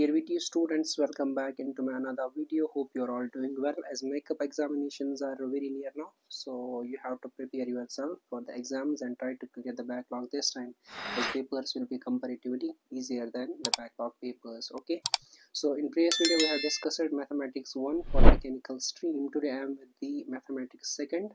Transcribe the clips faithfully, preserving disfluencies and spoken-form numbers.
Dear V T U students, welcome back into my another video. Hope you're all doing well as makeup examinations are very near now. So you have to prepare yourself for the exams and try to clear the backlog this time, as papers will be comparatively easier than the backlog papers. Okay, so in previous video we have discussed mathematics one for mechanical stream. Today I am with the mathematics second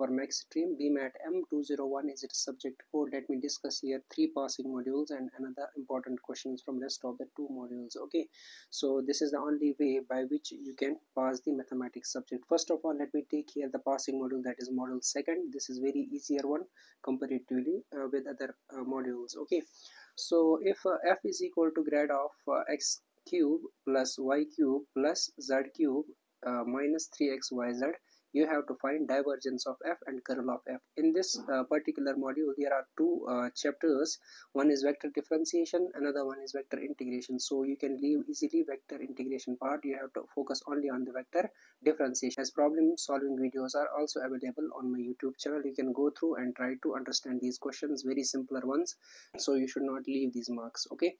for mech stream. B MAT M two oh one is its subject code. Let me discuss here three passing modules and another important questions from rest of the two modules. Okay, so this is the only way by which you can pass the mathematics subject. First of all, let me take here the passing module, that is module second. This is very easier one comparatively uh, with other uh, modules. Okay, so if uh, f is equal to grad of uh, x cube plus y cube plus z cube uh, minus three x y z, you have to find divergence of f and curl of f. In this uh, particular module, there are two uh, chapters. One is vector differentiation, another one is vector integration. So you can leave easily vector integration part. You have to focus only on the vector differentiation, as problem solving videos are also available on my YouTube channel. You can go through and try to understand these questions, very simpler ones. So you should not leave these marks. Okay,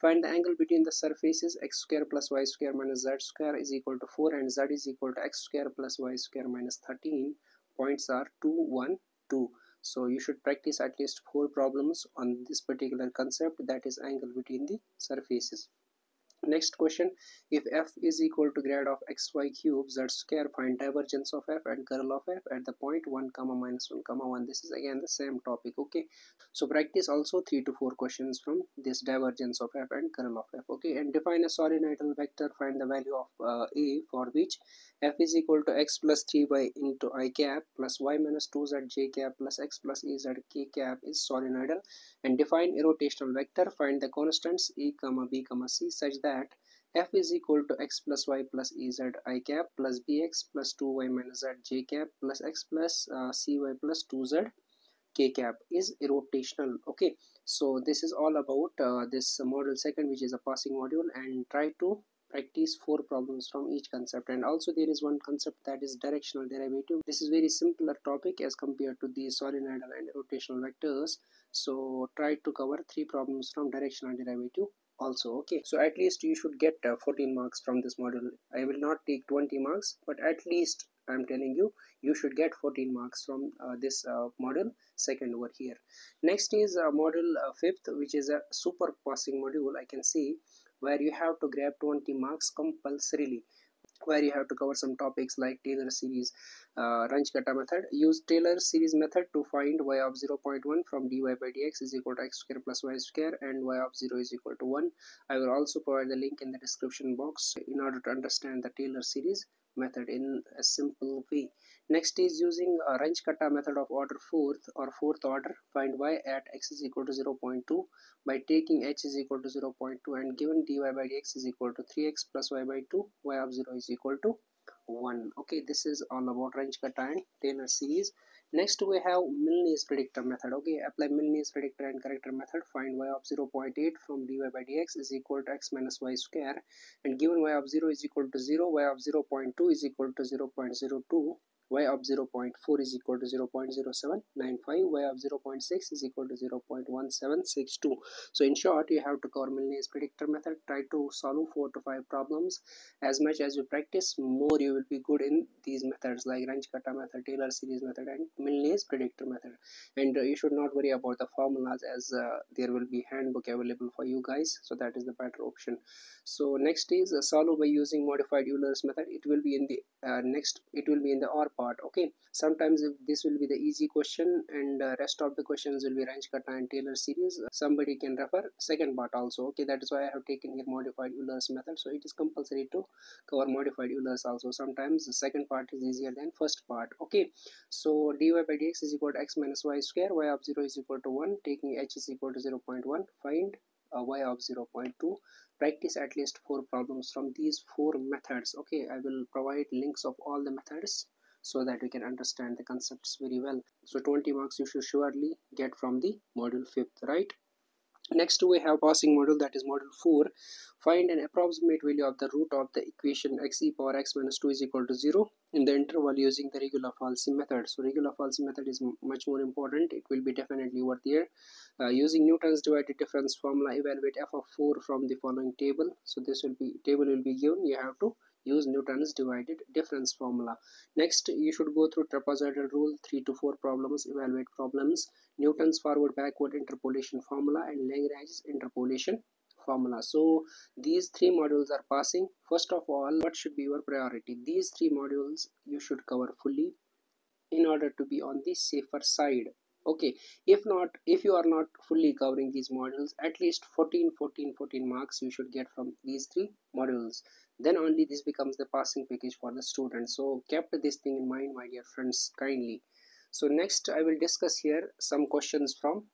find the angle between the surfaces x square plus y square minus z square is equal to four and z is equal to x square plus y square minus minus thirteen. Points are two, one, two. So you should practice at least four problems on this particular concept, that is angle between the surfaces. Next question, if f is equal to grad of xy cube z square, find divergence of f and curl of f at the point one comma minus one comma one. This is again the same topic. Okay, so practice also three to four questions from this divergence of f and curl of f. Okay, and define a solenoidal vector. Find the value of uh, a for which f is equal to x plus three y into I cap plus y minus two z j cap plus x plus az k cap is solenoidal. And define a rotational vector. Find the constants a comma b comma c such that that f is equal to x plus y plus az I cap plus bx plus two y minus z j cap plus x plus uh, cy plus two z k cap is rotational. Okay, so this is all about uh, this module second, which is a passing module, and try to practice four problems from each concept. And also there is one concept, that is directional derivative. This is very simpler topic as compared to the solenoidal and rotational vectors. So try to cover three problems from directional derivative also. Okay, so at least you should get uh, fourteen marks from this module. I will not take twenty marks, but at least I'm telling you, you should get fourteen marks from uh, this uh, module second over here. Next is uh, module uh, fifth, which is a super passing module, I can say, where you have to grab twenty marks compulsorily, where you have to cover some topics like Taylor series, uh, Runge-Kutta method. Use Taylor series method to find y of zero point one from dy by dx is equal to x square plus y square and y of zero is equal to one. I will also provide the link in the description box in order to understand the Taylor series method in a simple way. Next is using a Runge-Kutta method of order fourth or fourth order. Find y at x is equal to zero point two by taking h is equal to zero point two and given dy by dx is equal to three x plus y by two, y of zero is equal to one. Okay, this is all about Runge-Kutta and Taylor series. Next we have Milne's predictor method. Okay, apply Milne's predictor and corrector method. Find y of zero point eight from dy by dx is equal to x minus y square and given y of zero is equal to zero, y of zero point two is equal to zero point zero two, y of zero point four is equal to zero point zero seven nine five, y of zero point six is equal to zero point one seven six two. So in short, you have to cover Milne's predictor method. Try to solve four to five problems. As much as you practice, more you will be good in these methods like Runge-Kutta method, Taylor series method and Milne's predictor method. And uh, you should not worry about the formulas, as uh, there will be handbook available for you guys, so that is the better option. So next is uh, solve by using modified Euler's method. It will be in the uh, next it will be in the or part. Okay, sometimes this will be the easy question and uh, rest of the questions will be Runge-Kutta and Taylor series. Somebody can refer second part also. Okay, that is why I have taken here modified Euler's method. So it is compulsory to cover modified Euler's also. Sometimes the second part is easier than first part. Okay, so dy by dx is equal to x minus y square, y of zero is equal to one, taking h is equal to zero point one, find Uh, y of zero point two. Practice at least four problems from these four methods. Okay, I will provide links of all the methods so that you can understand the concepts very well. So twenty marks you should surely get from the module fifth, right? Next we have passing model, that is model four. Find an approximate value of the root of the equation x e power x minus two is equal to zero in the interval using the Regula Falsi method. So Regula Falsi method is much more important. It will be definitely worth here. Uh, using Newton's divided difference formula, evaluate f of four from the following table. So this will be table will be given. You have to use Newton's divided difference formula. Next, you should go through trapezoidal rule, three to four problems, evaluate problems, Newton's forward backward interpolation formula, and Lagrange's interpolation formula. So these three modules are passing. First of all, what should be your priority? These three modules you should cover fully in order to be on the safer side. Okay, if not, if you are not fully covering these modules, at least fourteen, fourteen, fourteen marks you should get from these three modules. Then only this becomes the passing package for the student. So kept this thing in mind, my dear friends, kindly. So next I will discuss here some questions from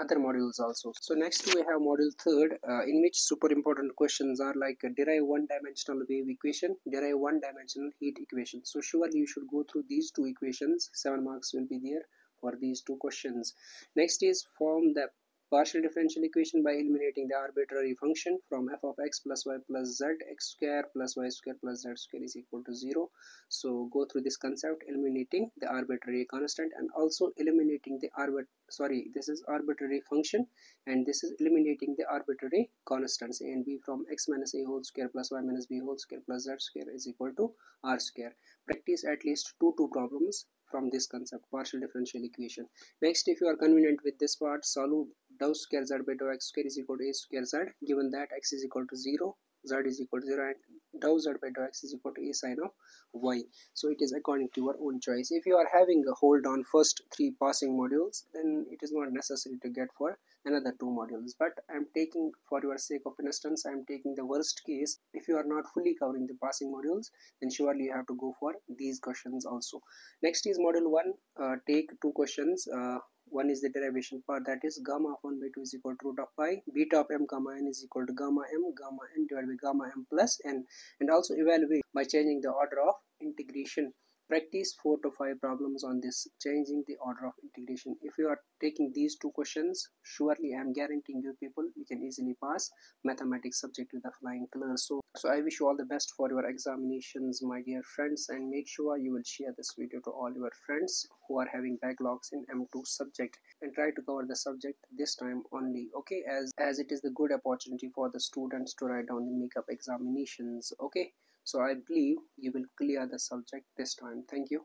other modules also. So next we have module third, uh, in which super important questions are like uh, derive one dimensional wave equation, derive one dimensional heat equation. So surely you should go through these two equations. Seven marks will be there for these two questions. Next is form the partial differential equation by eliminating the arbitrary function from f of x plus y plus z, x square plus y square plus z square is equal to zero. So go through this concept, eliminating the arbitrary constant, and also eliminating the arbit sorry this is arbitrary function and this is eliminating the arbitrary constants, a and b from x minus a whole square plus y minus b whole square plus z square is equal to r square. Practice at least two two problems from this concept, partial differential equation. Next, if you are convenient with this part, solve dou square z by dou x square is equal to a square z, given that x is equal to zero, z is equal to zero, and dou z by dou x is equal to a sine of y. So it is according to your own choice. If you are having a hold on first three passing modules, then it is not necessary to get for another two modules, but I am taking for your sake of instance, I am taking the worst case. If you are not fully covering the passing modules, then surely you have to go for these questions also. Next is module one, uh, take two questions. Uh, one is the derivation part, that is gamma of one by two is equal to root of pi, beta of m gamma n is equal to gamma m gamma n divided by gamma m plus n, and also evaluate by changing the order of integration. Practice four to five problems on this, changing the order of integration. If you are taking these two questions, surely I am guaranteeing you people, you can easily pass mathematics subject with a flying color. So, so I wish you all the best for your examinations, my dear friends, and make sure you will share this video to all your friends who are having backlogs in M two subject, and try to cover the subject this time only, okay, as, as it is the good opportunity for the students to write down the makeup examinations, okay. So I believe you will clear the subject this time. Thank you.